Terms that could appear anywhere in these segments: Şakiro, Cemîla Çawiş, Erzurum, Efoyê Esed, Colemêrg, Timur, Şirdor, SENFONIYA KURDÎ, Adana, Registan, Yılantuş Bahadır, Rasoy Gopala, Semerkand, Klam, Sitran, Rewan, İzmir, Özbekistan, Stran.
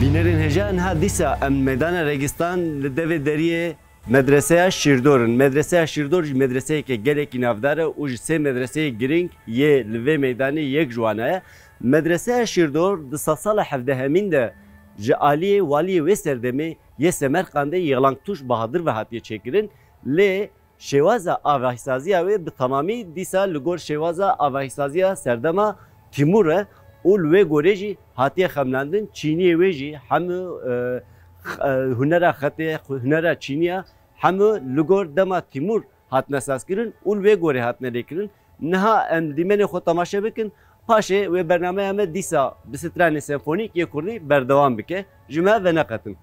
Binerin hejan hadisa em meydana Registan deve deriye medreseye Şirdor'un medreseye Şirdor medreseye ki gerek inavdara uj se medreseye giring ye ve meydani yek juana medreseye Şirdor de sasala havdehaminde jaliye valiye veserdemi ye Semerkand'e Yılantuş Bahadır ve hatiye çekirin le şevaza avahisaziya ve tamamî disa ligor şevaza avahisaziya serdama Timur'a ul ve goreji hatiye xemlandin Çinî veji hem hunera hatiye hunera Çinî hem ligor dema Timur hatna saskirin ul ve gore hatna dekirin neha em dimene xotamaşe bikin paşe ve bernameyame disa bistrane senfonik ye kurdi berdevam bike jüme ve naqatin.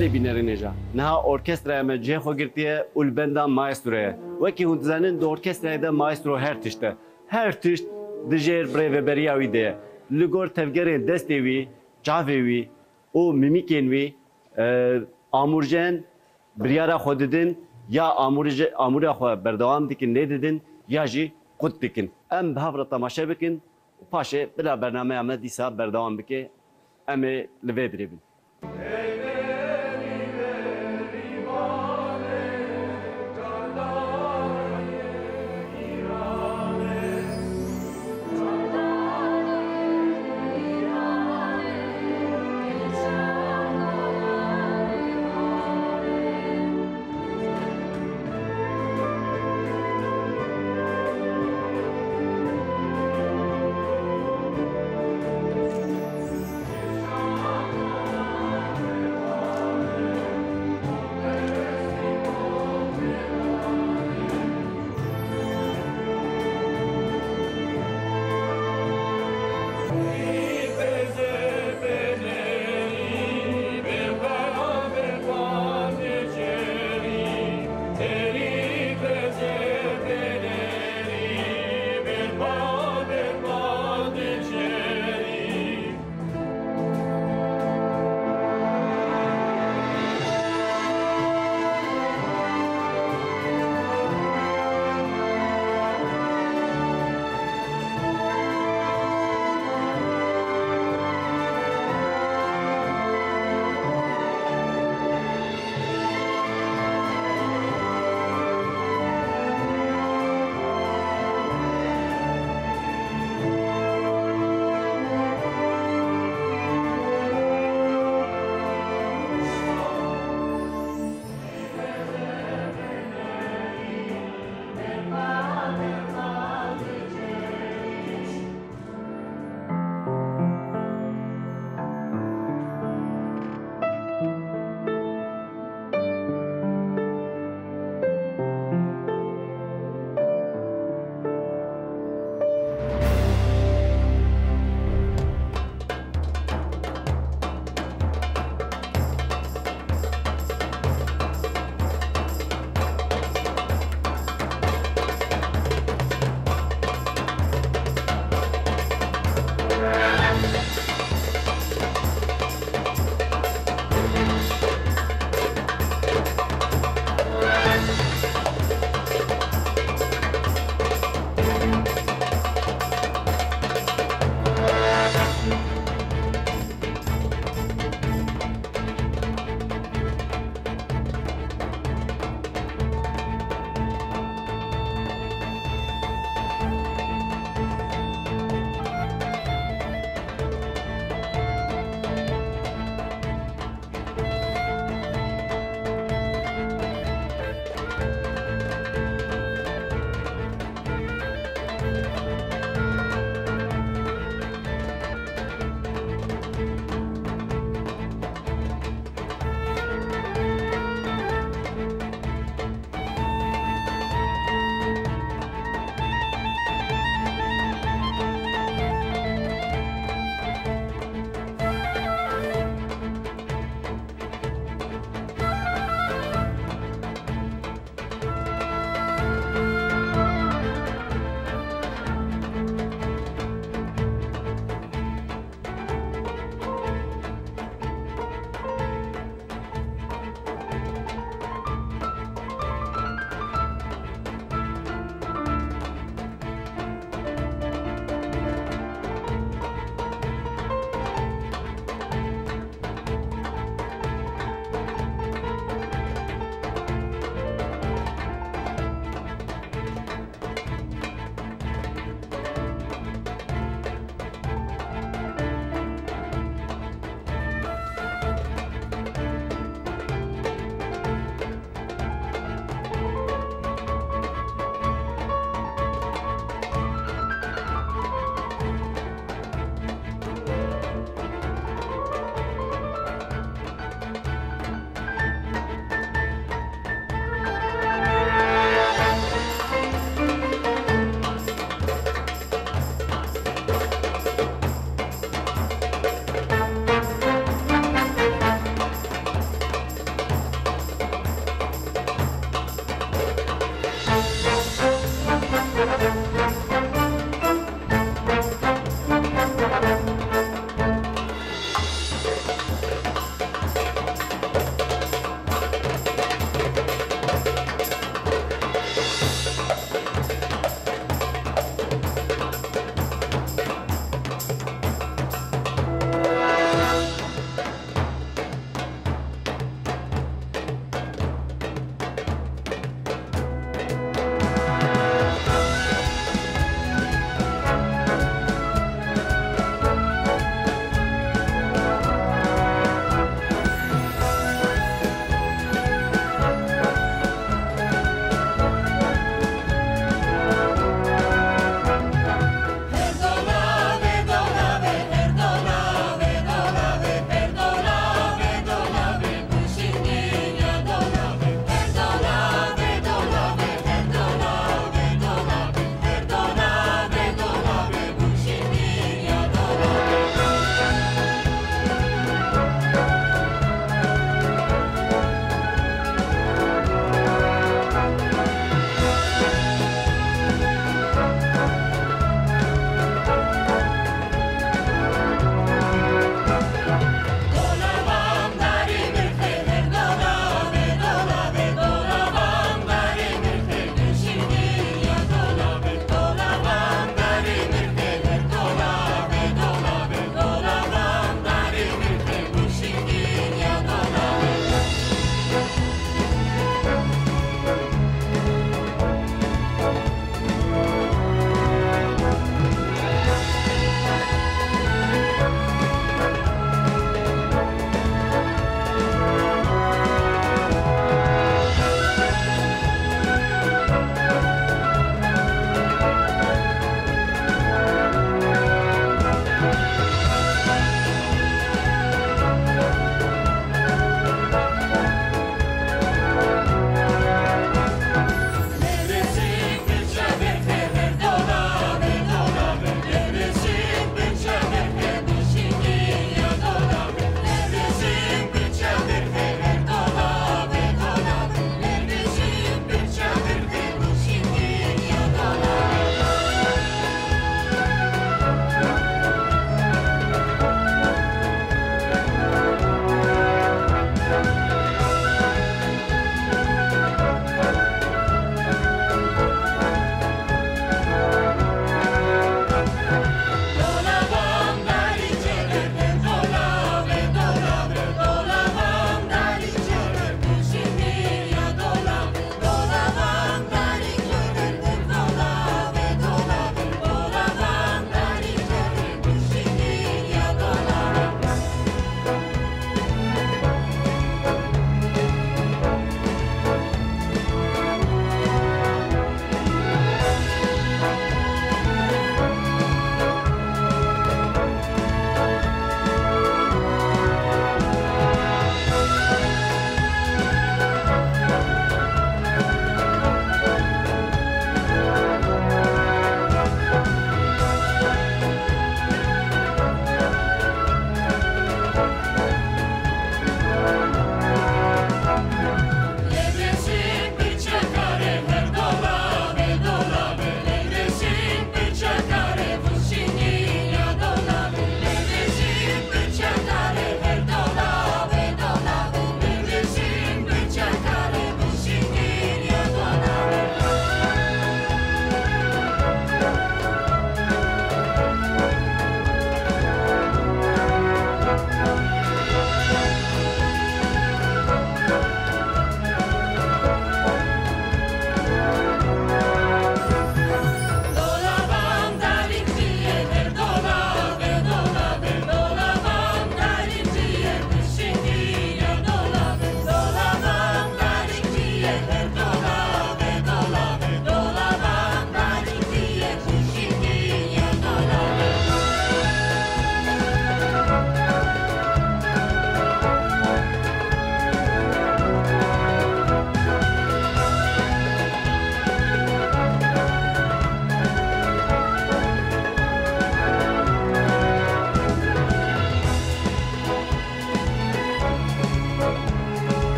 Veli binerineceğim. Naha orkestraya mı cihho girdiye ulbenda maestroya. Vaki hundzanın da orkestraya da maestro her tişte. Her tişt dijer breve beriyavi de. Ligor tevgerin destevi, çavevi, o mimikenvi, amurjen briyara xodidin ya amurja xo berdavam dikin ne dedin ya ji qut dikin. Em bhavra tamaşa bikin. Paşe bila bername amna disa berdavam bike. Eme leve birebin.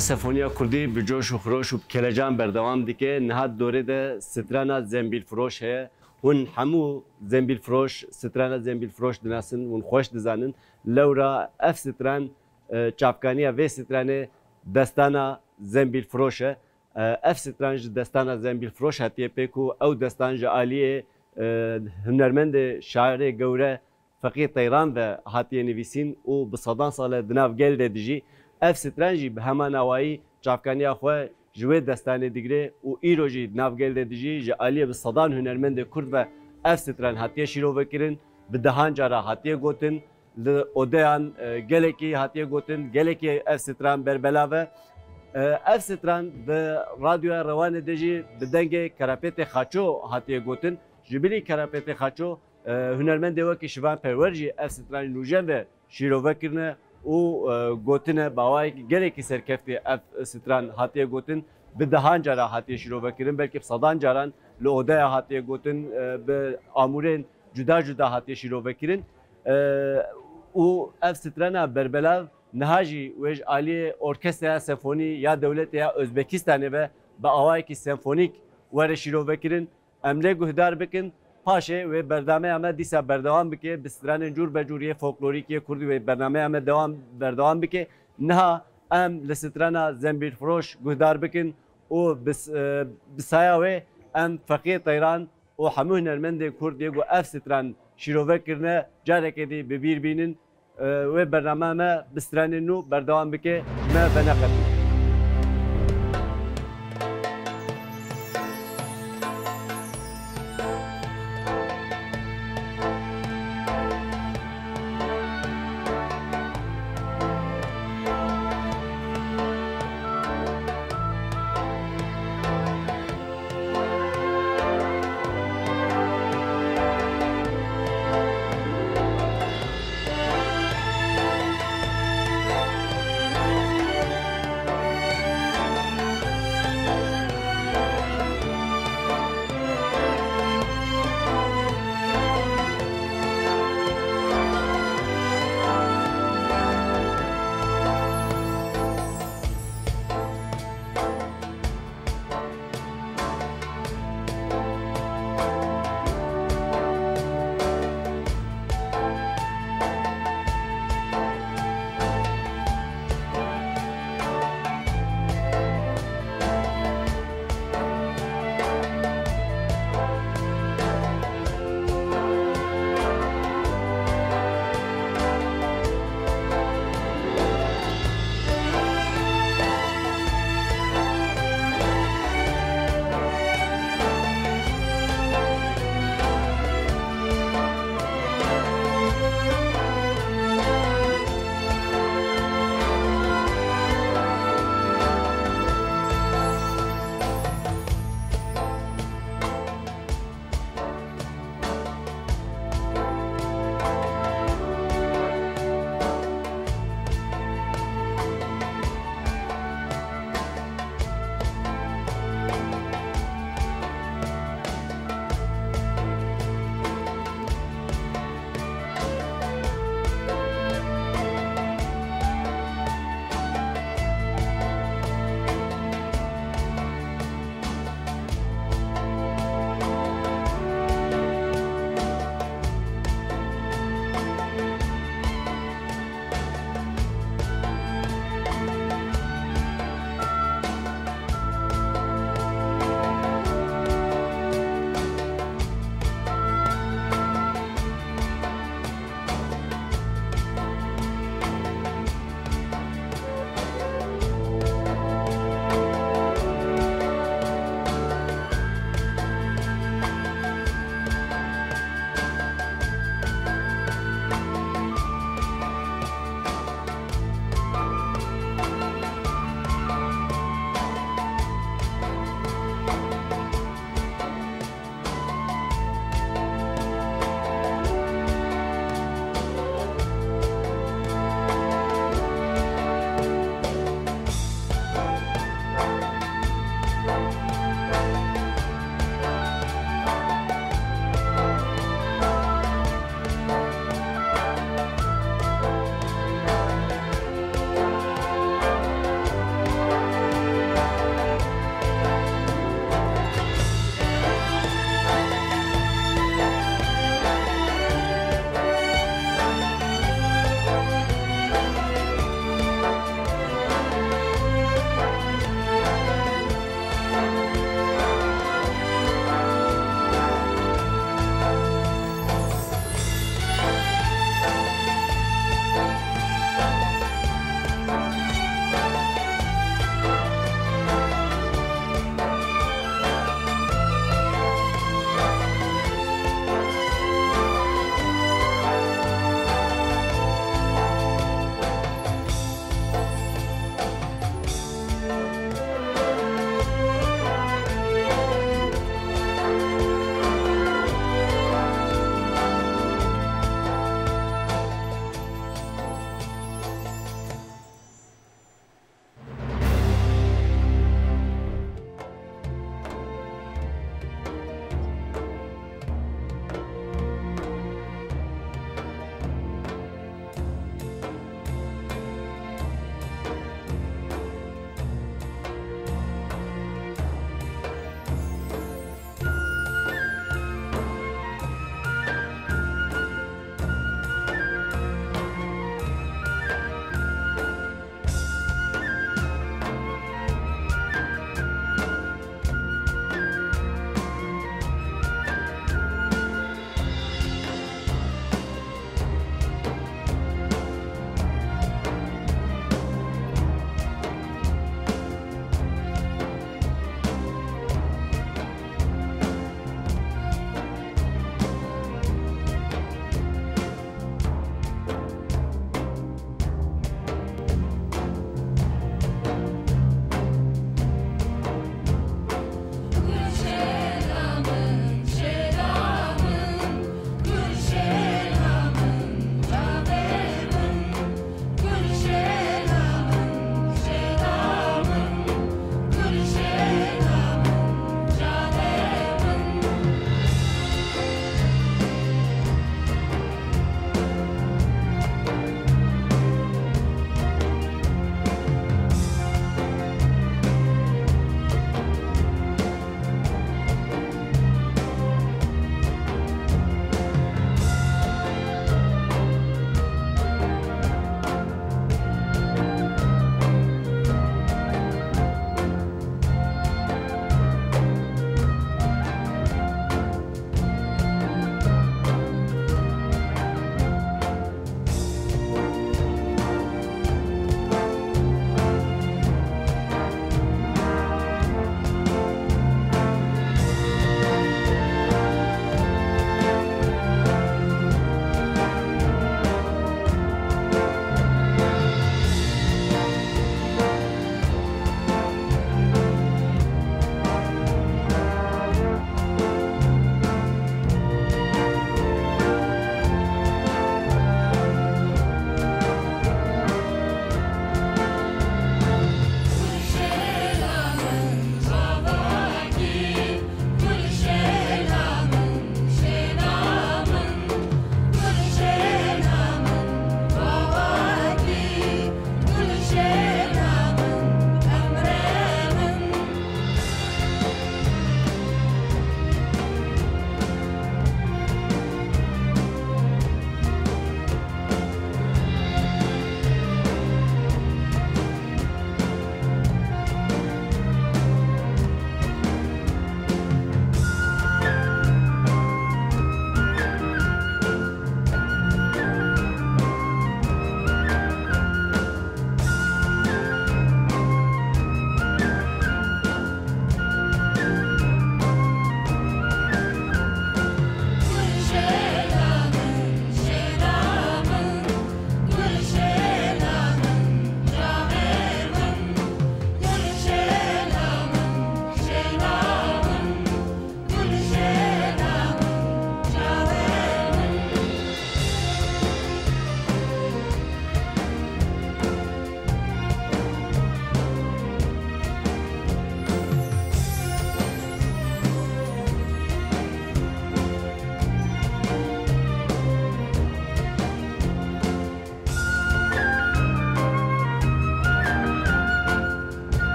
سفونیا کردی به جوش و خروش و کلجان بردوام دیگه نهاد دوره ده سترانه زنبیل فروش هه هون همو زنبیل فروش سترانه زنبیل فروش دناسن هون خوش دزانن لورا اف ستران چابکانی و سترانه دستانه زنبیل فروش هه اف سترانج دستانه زنبیل فروش هتیه پیکو او دستانج عالیه هنرمند شاعر گوره فقیر تیران و هتیه نویسین او بصدان سال دناف گل دیجی اف سترانجی به همان نوایی چافکانی آخوا جوی دستانه دیگره و ایروژی نافگل دیجی جالیه به صدان هنرمند کرد و اف ستران هاتیه شیرو بکرن به دهان جارا هاتیه گوتن لودهان گلکی هاتیه گوتن گلکی اف ستران بربلا و اف ستران به رادیو روان دیجی به دنگ کراپیت خاچو هاتیه گوتن جبلی کراپیت خاچو هنرمند وکی شوان پرورجی اف ستران نوجن و شیرو بکرنه او گوتنه باوای گلکی سرکفتی اف ستران هاتیه گوتن به دهان جارا هاتیه شروع بکرن بلکه صدان جاران لوده‌ها هاتیه گوتن به آمورین جدا جدا هاتیه شروع بکرن او اف سترانه بربلاو نهاجی ویج عالی ارکستر سمفونی یا دولت یا ازبکستانه و به آوای کی سمفونیک وره شروع بکرن امله گهدار بکن پاشه و برنامه همه دیسا بردوام بکه بستران جور بجوری فولکلوریکی کردی و برنامه همه دوام بردوام بکه نه ام لسترانا زنبیل فروش گهدار بکن و بسایا و ام فقیر تهران و همه هنرمند کردی و اف ستران شروع کردن جاره کدی ببیر بینن و برنامه همه بستران نو بردوام بکه ما بناقتی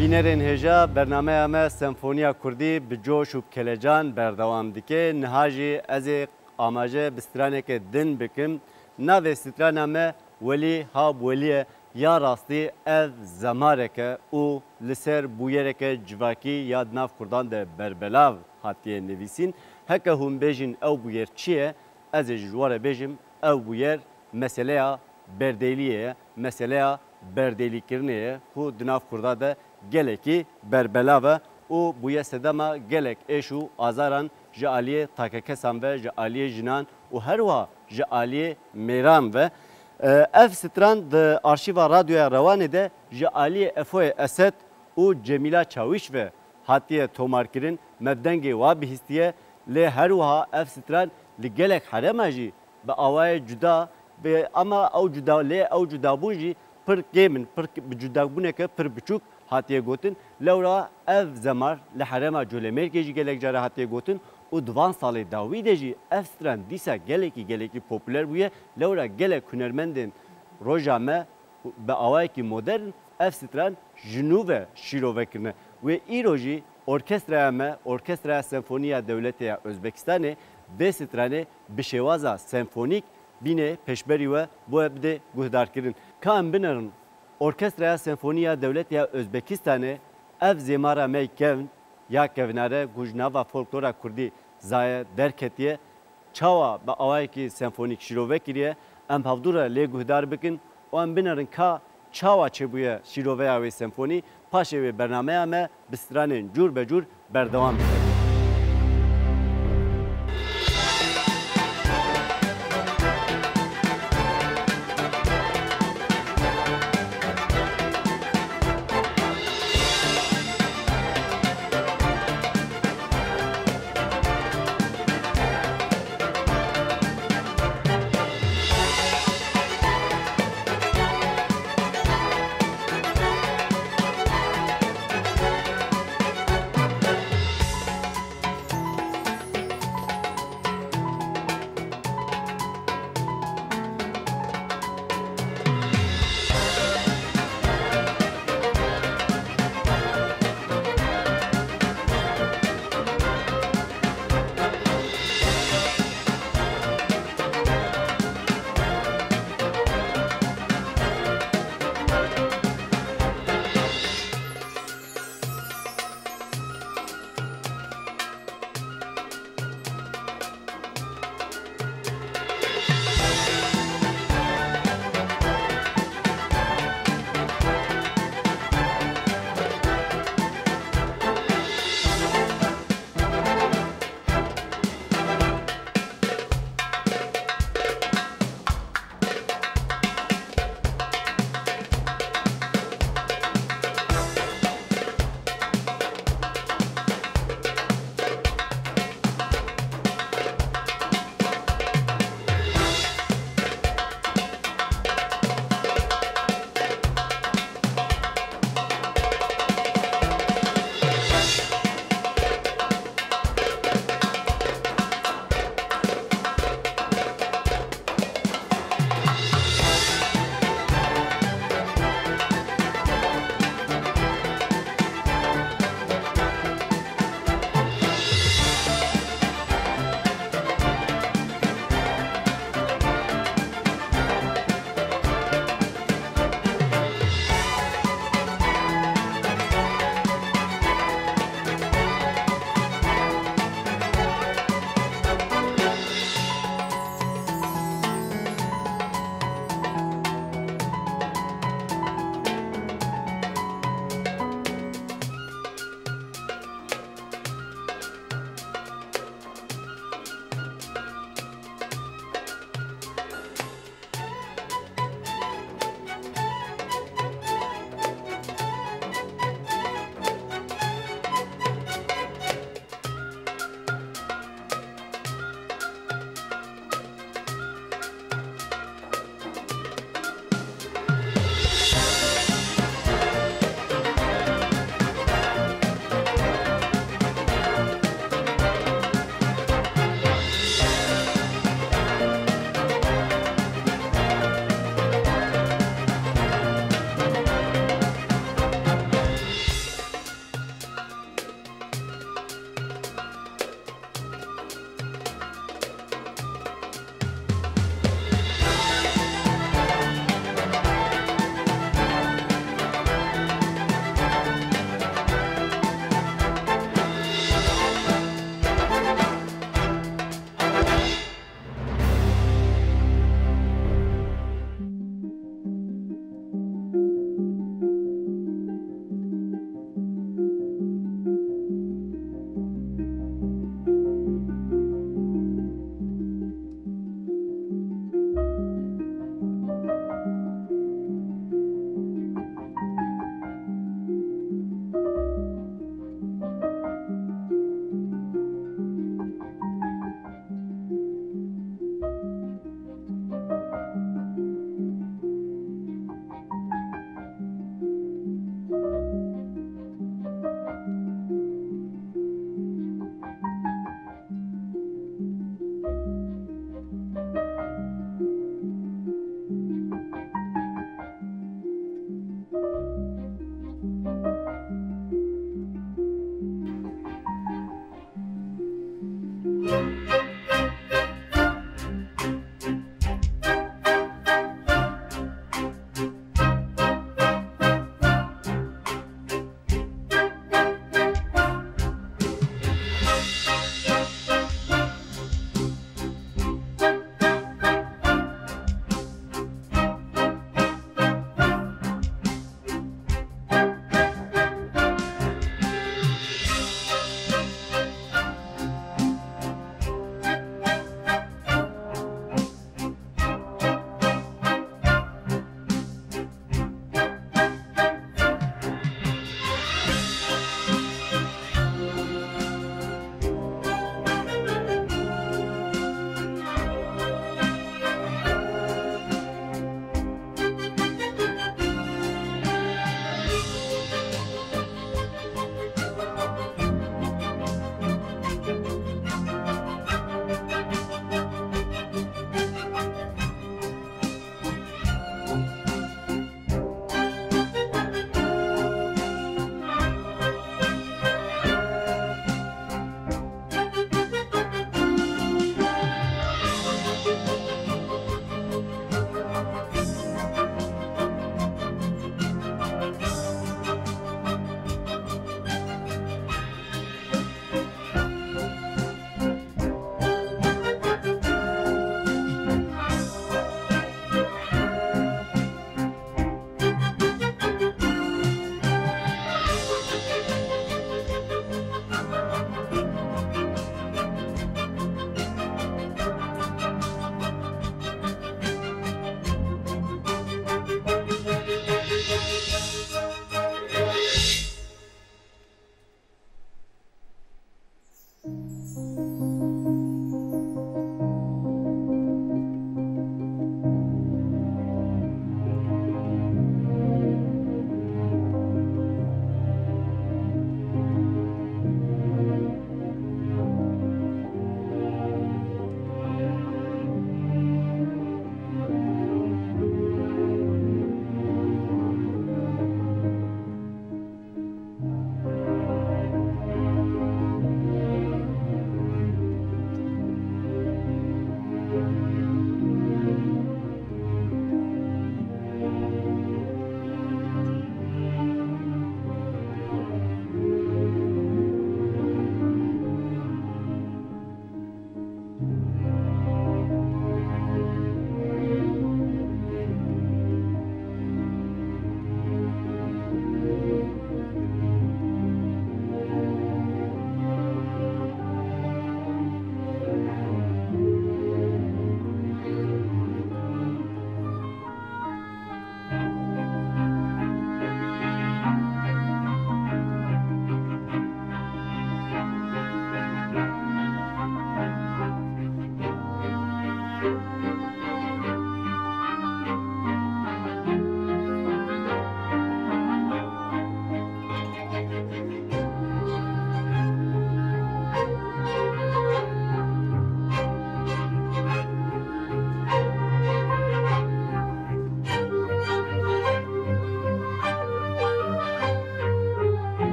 Binerên heja bernameya me Senfoniya Kurdî bi coş û kelecan berdewam dike. Niha jî ez ê amaje bi straneke din bikim. Navê strana me Welî Hab Welî ye. Ya rastî ev zemareke û li ser bûyereke civakî ya nav Kurdan de berbelav hatiye nivîsîn. Heke hûn bêjin ew bûyer çi ye? Ez ê ji ji were bêjim ew bûyer meseleya berdeliyê ye, meseleya berdelîkirinê ye ku di nav Kurda de gelekî berbelav e û bûye sedema gelek êş û azaran ji aliyê takekesan ve ji aliyê jinan û her wiha ji aliyê mêran ve. Ev stran di arşiva radyoya Rewanê de ji aliyê Efoyê Esed û Cemîla Çawiş ve hatiye tomarkirin mevdengê wa bihîstiye. Lê her wiha ev stran li gelek herema jî bi awayê cuda ama ew cuda lê ew cudabûn jî pir kêmin, pir cudabûneke pir biçûk hatiye gotin. Lewra ev zemar li herema Colemêrgê jî gelek cara hatiye gotin û divan salê dawî de jî ev stran dîsa gelekî gelekî popüler bûye. Lewra gelek hunermendên roja me bi awayekî modern ev stran ji nû ve şîrove kirine wê îro jî orkestraya me, Orkestraya Senfoniya Dewletê Özbekistanê vê stranê bi şêwaza senfonîk bînê pêşberî ve bo ev bide guhdarkirin. Ka em binerin Orkestraya Senfoniya Dewletê Özbekistanê ev zêmara me kevn ya kevnare gujnava folklora Kurdî zaye derketiye çawa bi awayekî senfonîk şîrove kiriye. Em havdûra lê guhdar bikin û em binerin ka çawa çêbûye şîroveya wê senfonî paşê wê bernameya me bi stranên cûrbecûr berdewam dike.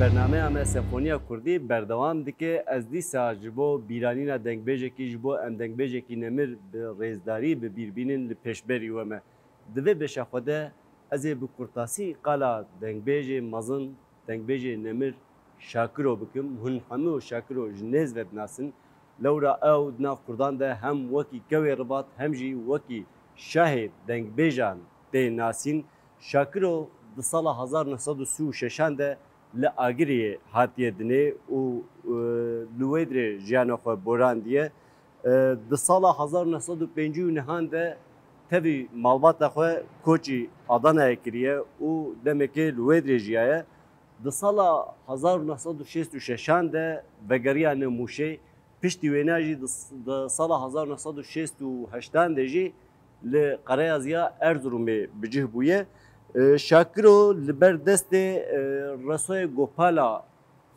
برنامه ام سمفونیا کوردی بردوام دکه از دی ساجبو بیرانینا دنگبجکی جبو ام دنگبجکی نمر رزداری به بیربینن پیشبری و ما دوی بشخوده از به قرطاسی قلا دنگبجی مزن دنگبجی نمر شاکرو بکم هن همو شاکرو جنز و بناسن لورا او دنا کوردان ده هم وکی کوی رباط هم جی وکی شاهد دنگبجان ده ناسین شاکرو د سال 1936 ده la agri hatiyedine u luedre janofa borandiye de sala 1905 nehande tabi malbata xo koçi Adana'ya kiriye u demek ki luedre jiye de sala 1966 de vegariane muşe pişti venaji de sala 1968 de ji le Karayaziya Erzurum'e bicih buye Şakiro liberdeste Rasoy Gopala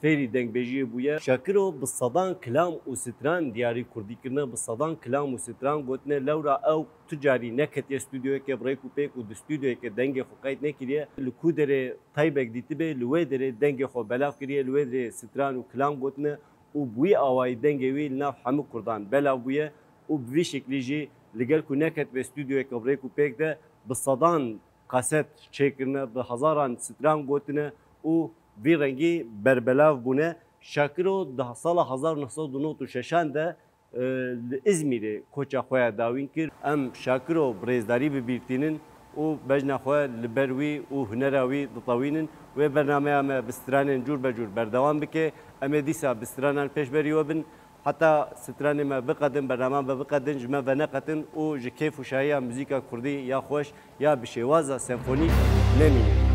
feri dengbeciye buya. Şakiro bısadan klam usitran diyari kurdikirne bısadan klam usitran gotne laura ev ticari neketiye stüdyoya ke breyku peyku de stüdyoya ke denge fukayet nekiriye. Lükudere taybek ditibe lüvedere denge xo belaf kiriye lüvedere sitran u klam gotne u buya avay dengevi lnaf hamı kurdan belav buya u bvi şeklici ligel ku neket ve stüdyoya ke breyku peyk de bısadan kaset çekirne, hazaran sitran gotine, u bir rengi berbelav bune. Şakiro daha sala 1996 de İzmir'i koça koya davin kir. Em Şakiro brezdari bi birtinin, u bejna koya liberwi, u hünerawi datawinin ve bernameye me bistranen cür becür berdevam bike. Eme disa bistranen peşberi obin. Hatta stranime bıkadın, bernameme bıkadın, jime ve nekatın o jikeyf uşağı ya müzika kurdi ya hoş ya bir şey vaza senfoni ne miyim?